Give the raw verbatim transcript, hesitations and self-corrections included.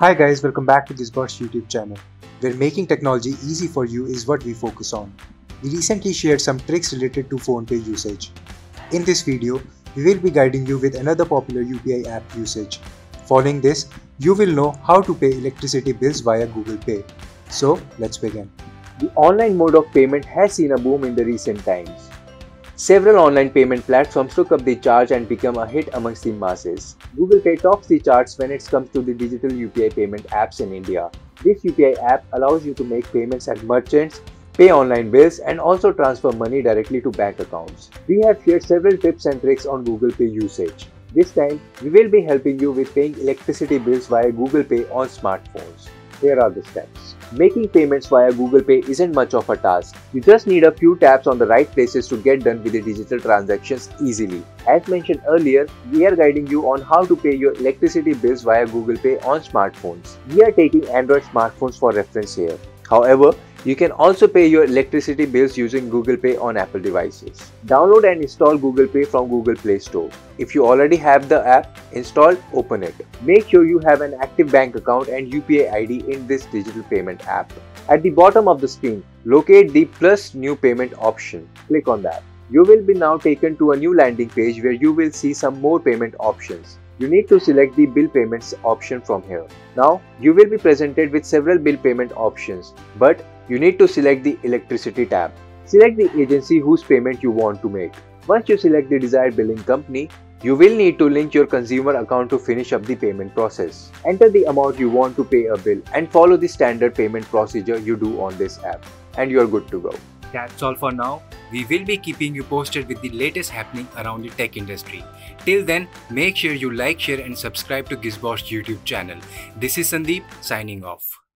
Hi guys, welcome back to GizBot's YouTube channel, where making technology easy for you is what we focus on. We recently shared some tricks related to PhonePe usage. In this video, we will be guiding you with another popular U P I app usage. Following this, you will know how to pay electricity bills via Google Pay. So let's begin. The online mode of payment has seen a boom in the recent times. Several online payment platforms took up the charge and become a hit amongst the masses. Google Pay tops the charts when it comes to the digital U P I payment apps in India. This U P I app allows you to make payments at merchants, pay online bills, and also transfer money directly to bank accounts. We have shared several tips and tricks on Google Pay usage. This time, we will be helping you with paying electricity bills via Google Pay on smartphones. Here are the steps. Making payments via Google Pay isn't much of a task. You just need a few taps on the right places to get done with the digital transactions easily. As mentioned earlier, we are guiding you on how to pay your electricity bills via Google Pay on smartphones. We are taking Android smartphones for reference here. However, you can also pay your electricity bills using Google Pay on Apple devices. Download and install Google Pay from Google Play Store. If you already have the app installed, open it. Make sure you have an active bank account and U P I I D in this digital payment app. At the bottom of the screen, locate the plus new payment option. Click on that. You will be now taken to a new landing page where you will see some more payment options. You need to select the bill payments option from here. Now, you will be presented with several bill payment options, but you need to select the electricity tab. Select the agency whose payment you want to make. Once you select the desired billing company, you will need to link your consumer account to finish up the payment process. Enter the amount you want to pay a bill and follow the standard payment procedure you do on this app, and you are good to go. That's all for now. We will be keeping you posted with the latest happening around the tech industry. Till then, make sure you like, share and subscribe to GizBot's YouTube channel. This is Sandeep signing off.